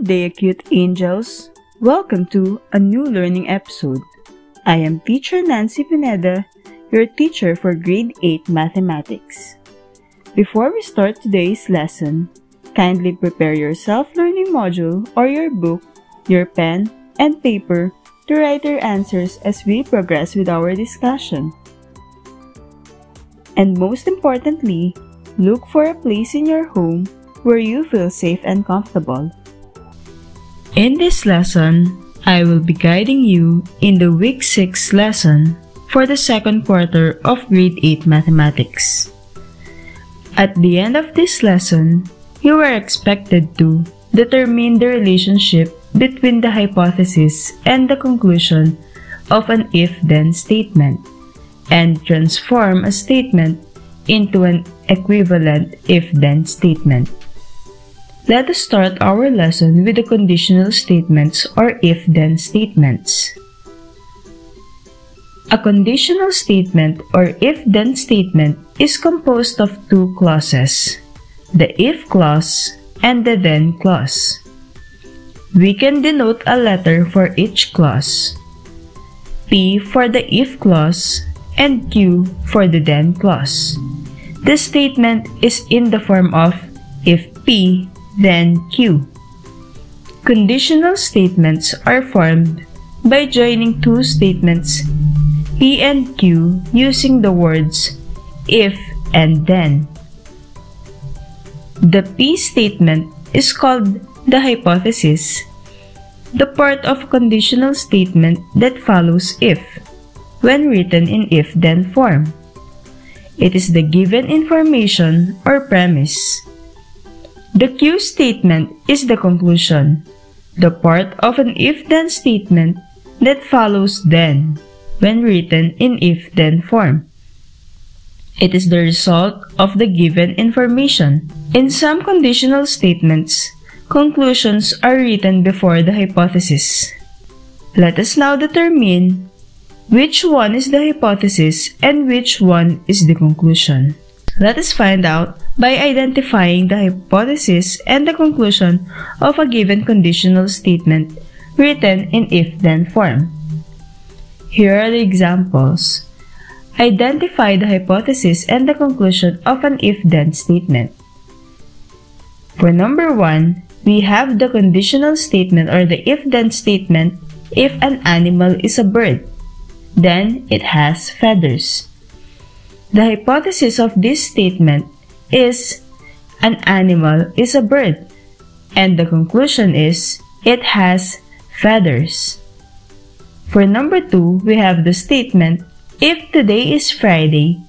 Good day, Acute Angels! Welcome to a new learning episode. I am Teacher Nancy Pineda, your teacher for Grade 8 Mathematics. Before we start today's lesson, kindly prepare your self-learning module or your book, your pen, and paper to write your answers as we progress with our discussion. And most importantly, look for a place in your home where you feel safe and comfortable. In this lesson, I will be guiding you in the Week 6 lesson for the second quarter of Grade 8 Mathematics. At the end of this lesson, you are expected to determine the relationship between the hypothesis and the conclusion of an if-then statement, and transform a statement into an equivalent if-then statement. Let us start our lesson with the conditional statements or if-then statements. A conditional statement or if-then statement is composed of two clauses, the if clause and the then clause. We can denote a letter for each clause, P for the if clause and Q for the then clause. This statement is in the form of if P, then Q. Conditional statements are formed by joining two statements, P and Q, using the words if and then. The P statement is called the hypothesis, the part of a conditional statement that follows if, when written in if-then form. It is the given information or premise. The Q statement is the conclusion, the part of an if-then statement that follows then, when written in if-then form. It is the result of the given information. In some conditional statements, conclusions are written before the hypothesis. Let us now determine which one is the hypothesis and which one is the conclusion. Let us find out by identifying the hypothesis and the conclusion of a given conditional statement written in if-then form. Here are the examples. Identify the hypothesis and the conclusion of an if-then statement. For number 1, we have the conditional statement or the if-then statement if an animal is a bird, then it has feathers. The hypothesis of this statement is an animal is a bird, and the conclusion is it has feathers. For number 2, we have the statement, if today is Friday,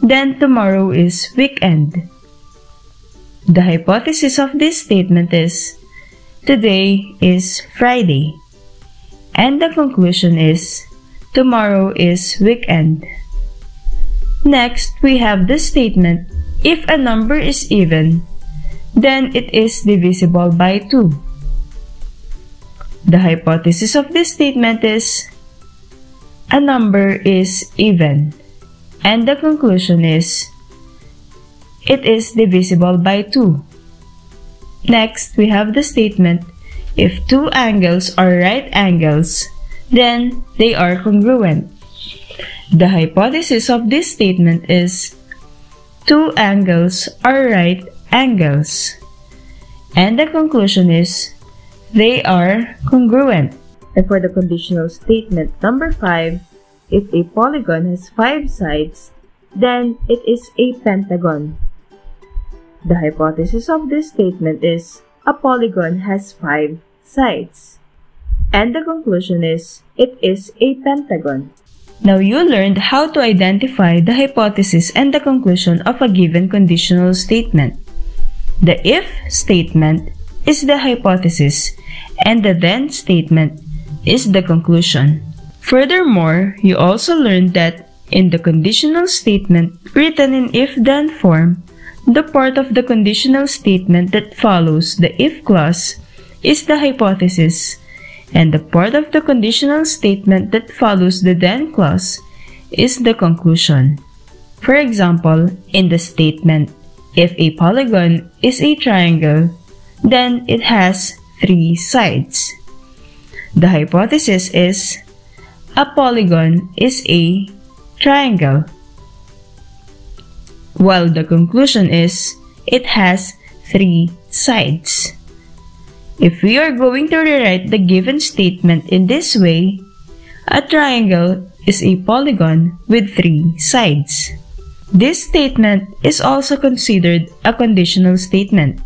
then tomorrow is weekend. The hypothesis of this statement is, today is Friday, and the conclusion is, tomorrow is weekend. Next, we have the statement, if a number is even, then it is divisible by 2. The hypothesis of this statement is, a number is even, and the conclusion is, it is divisible by 2. Next, we have the statement, if two angles are right angles, then they are congruent. The hypothesis of this statement is, two angles are right angles, and the conclusion is, they are congruent. And for the conditional statement number 5, if a polygon has 5 sides, then it is a pentagon. The hypothesis of this statement is, a polygon has 5 sides, and the conclusion is, it is a pentagon. Now you learned how to identify the hypothesis and the conclusion of a given conditional statement. The if statement is the hypothesis and the then statement is the conclusion. Furthermore, you also learned that in the conditional statement written in if-then form, the part of the conditional statement that follows the if clause is the hypothesis, and the part of the conditional statement that follows the then clause is the conclusion. For example, in the statement, if a polygon is a triangle, then it has three sides. The hypothesis is a polygon is a triangle, while the conclusion is it has three sides. If we are going to rewrite the given statement in this way, a triangle is a polygon with three sides. This statement is also considered a conditional statement.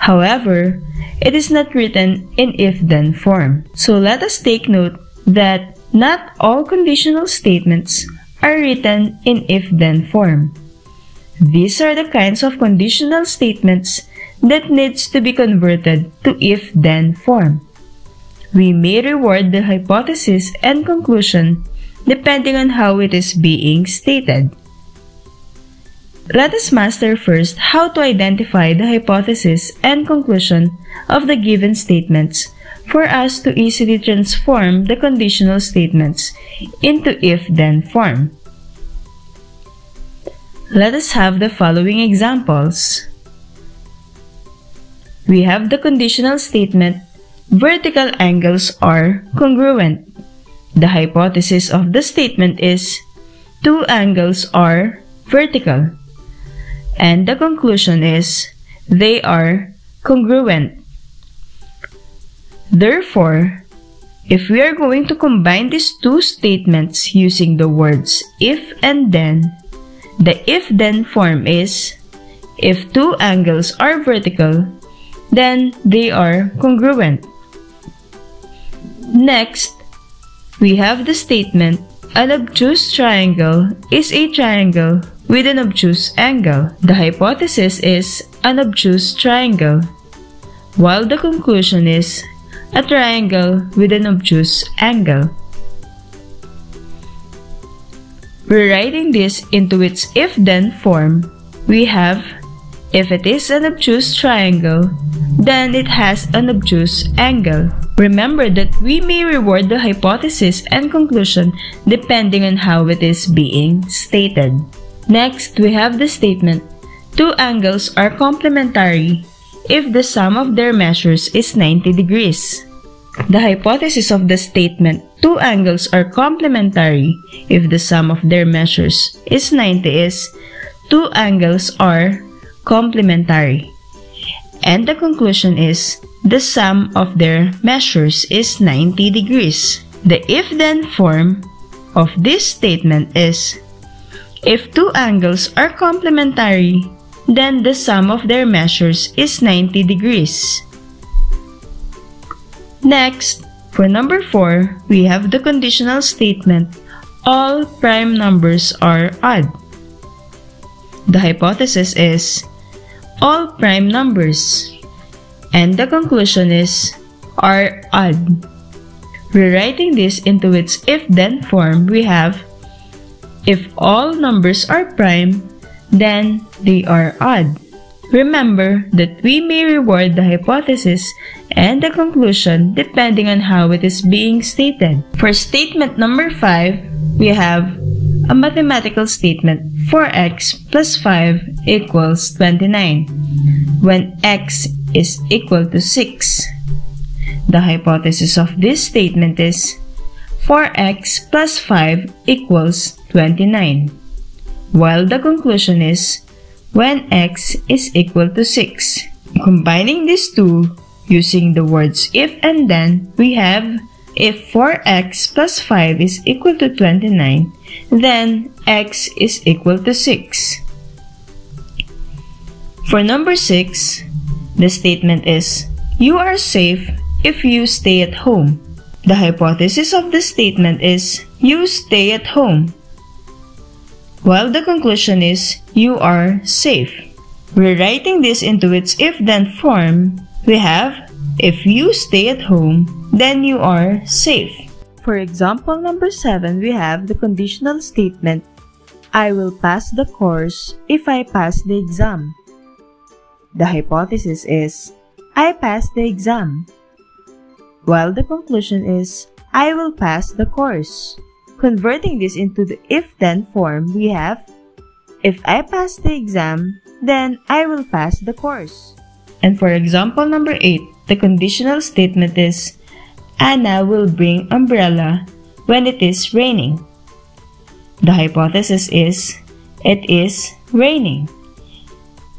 However, it is not written in if-then form. So let us take note that not all conditional statements are written in if-then form. These are the kinds of conditional statements that needs to be converted to if-then form. We may reward the hypothesis and conclusion depending on how it is being stated. Let us master first how to identify the hypothesis and conclusion of the given statements for us to easily transform the conditional statements into if-then form. Let us have the following examples. We have the conditional statement, vertical angles are congruent. The hypothesis of the statement is, two angles are vertical. And the conclusion is, they are congruent. Therefore, if we are going to combine these two statements using the words if and then, the if-then form is, if two angles are vertical, then they are congruent. Next, we have the statement, an obtuse triangle is a triangle with an obtuse angle. The hypothesis is an obtuse triangle, while the conclusion is a triangle with an obtuse angle. Rewriting this into its if-then form, we have, if it is an obtuse triangle, then it has an obtuse angle. Remember that we may reward the hypothesis and conclusion depending on how it is being stated. Next, we have the statement, two angles are complementary if the sum of their measures is 90 degrees. The hypothesis of the statement, two angles are complementary if the sum of their measures is 90 is, two angles are complementary. And the conclusion is, the sum of their measures is 90 degrees. The if-then form of this statement is, if two angles are complementary, then the sum of their measures is 90 degrees. Next, for number 4, we have the conditional statement, all prime numbers are odd. The hypothesis is, all prime numbers, and the conclusion is, are odd. Rewriting this into its if-then form, we have, if all numbers are prime, then they are odd. Remember that we may reward the hypothesis and the conclusion depending on how it is being stated. For statement number 5, we have a mathematical statement, 4x plus 5 equals 29, when x is equal to 6. The hypothesis of this statement is, 4x plus 5 equals 29, while the conclusion is, when x is equal to 6. Combining these two using the words if and then, we have, if 4x plus 5 is equal to 29, then x is equal to 6. For number 6, the statement is, you are safe if you stay at home. The hypothesis of the statement is, you stay at home, while the conclusion is, you are safe. Rewriting this into its if-then form, we have, if you stay at home, then you are safe. For example number 7, we have the conditional statement, I will pass the course if I pass the exam. The hypothesis is, I pass the exam, while the conclusion is, I will pass the course. Converting this into the if-then form, we have, if I pass the exam, then I will pass the course. And for example number 8, The conditional statement is, Anna will bring umbrella when it is raining. The hypothesis is, it is raining.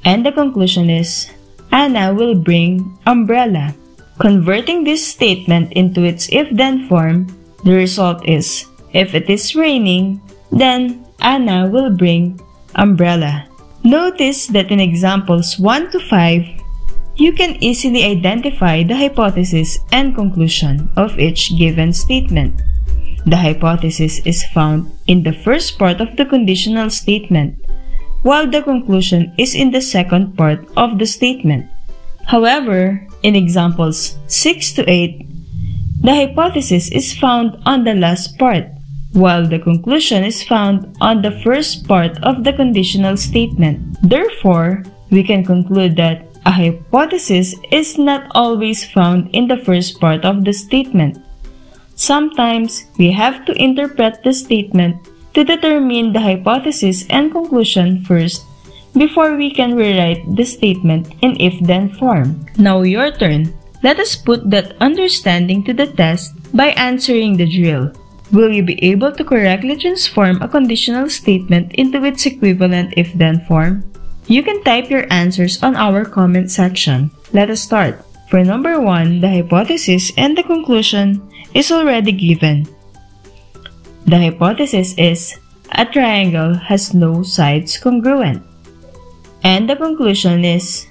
And the conclusion is, Anna will bring umbrella. Converting this statement into its if-then form, the result is, if it is raining, then Anna will bring umbrella. Notice that in examples 1 to 5, you can easily identify the hypothesis and conclusion of each given statement. The hypothesis is found in the first part of the conditional statement, while the conclusion is in the second part of the statement. However, in examples 6 to 8, the hypothesis is found on the last part, while the conclusion is found on the first part of the conditional statement. Therefore, we can conclude that a hypothesis is not always found in the first part of the statement. Sometimes, we have to interpret the statement to determine the hypothesis and conclusion first before we can rewrite the statement in if-then form. Now your turn. Let us put that understanding to the test by answering the drill. Will you be able to correctly transform a conditional statement into its equivalent if-then form? You can type your answers on our comment section. Let us start. For number 1, the hypothesis and the conclusion is already given. The hypothesis is, a triangle has no sides congruent. And the conclusion is,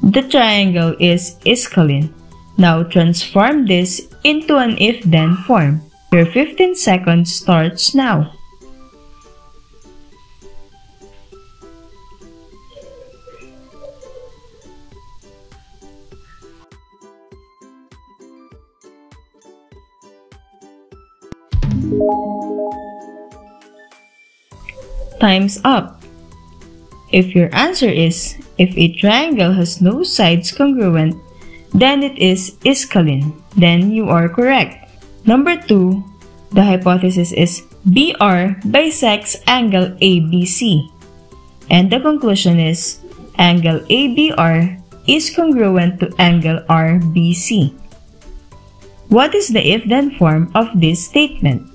the triangle is iscaline. Now transform this into an if-then form. Your 15 seconds starts now. Time's up. If your answer is, if a triangle has no sides congruent, then it is iscaline, then you are correct. Number 2, the hypothesis is BR bisects angle ABC. And the conclusion is, angle ABR is congruent to angle RBC. What is the if-then form of this statement?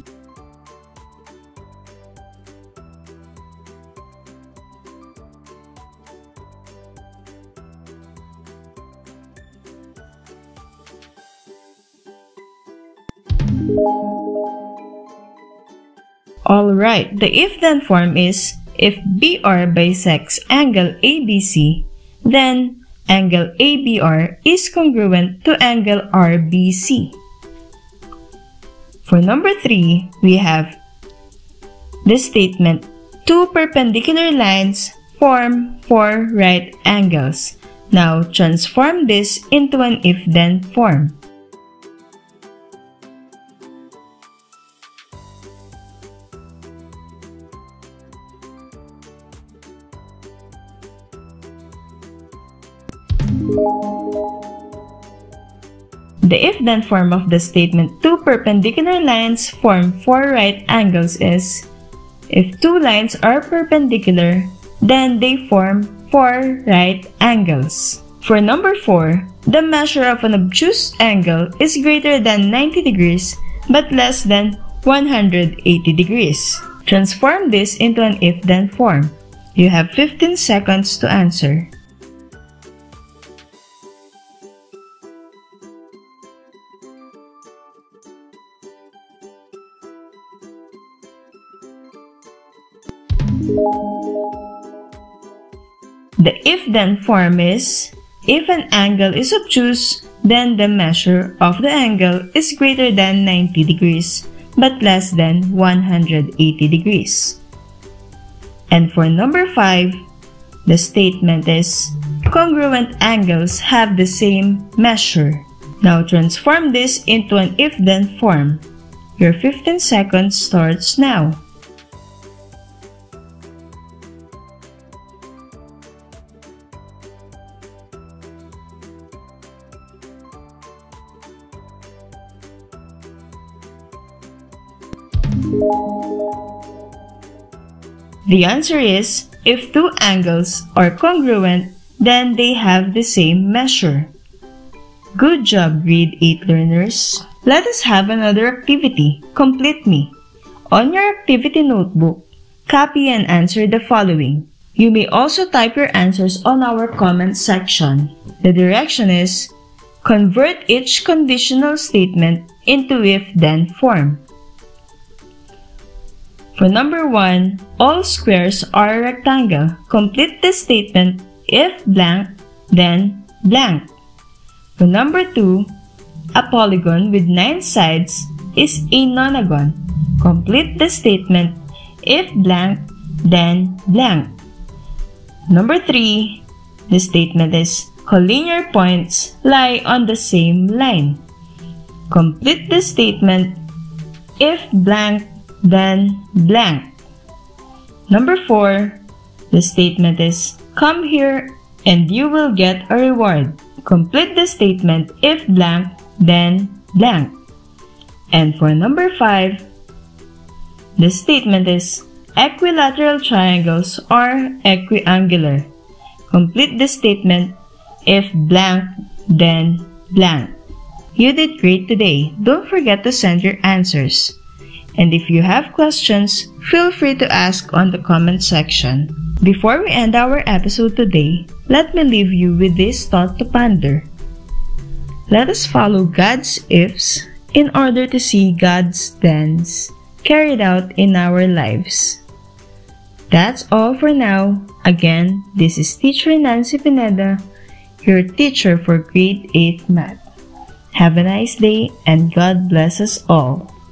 Alright, the if-then form is, if BR bisects angle ABC, then angle ABR is congruent to angle RBC. For number 3, we have the statement, two perpendicular lines form four right angles. Now, transform this into an if-then form. The if-then form of the statement, two perpendicular lines form four right angles is, if two lines are perpendicular, then they form four right angles. For number 4, the measure of an obtuse angle is greater than 90 degrees but less than 180 degrees. Transform this into an if-then form. You have 15 seconds to answer. The if-then form is, if an angle is obtuse, then the measure of the angle is greater than 90 degrees, but less than 180 degrees. And for number 5, the statement is, congruent angles have the same measure. Now transform this into an if-then form. Your 15 seconds starts now. The answer is, if two angles are congruent, then they have the same measure. Good job, grade 8 learners. Let us have another activity, Complete Me. On your activity notebook, copy and answer the following. You may also type your answers on our comment section. The direction is, convert each conditional statement into if-then form. For number 1, all squares are a rectangle. Complete the statement if blank, then blank. For number 2, a polygon with 9 sides is a nonagon. Complete the statement if blank, then blank. Number 3, the statement is collinear points lie on the same line. Complete the statement if blank, then blank. Number 4, the statement is come here and you will get a reward. Complete the statement if blank, then blank. And for number 5, the statement is equilateral triangles are equiangular. Complete the statement if blank, then blank. You did great today. Don't forget to send your answers. And if you have questions, feel free to ask on the comment section. Before we end our episode today, let me leave you with this thought to ponder. Let us follow God's ifs in order to see God's thens carried out in our lives. That's all for now. Again, this is Teacher Nancy Pineda, your teacher for Grade 8 Math. Have a nice day and God bless us all.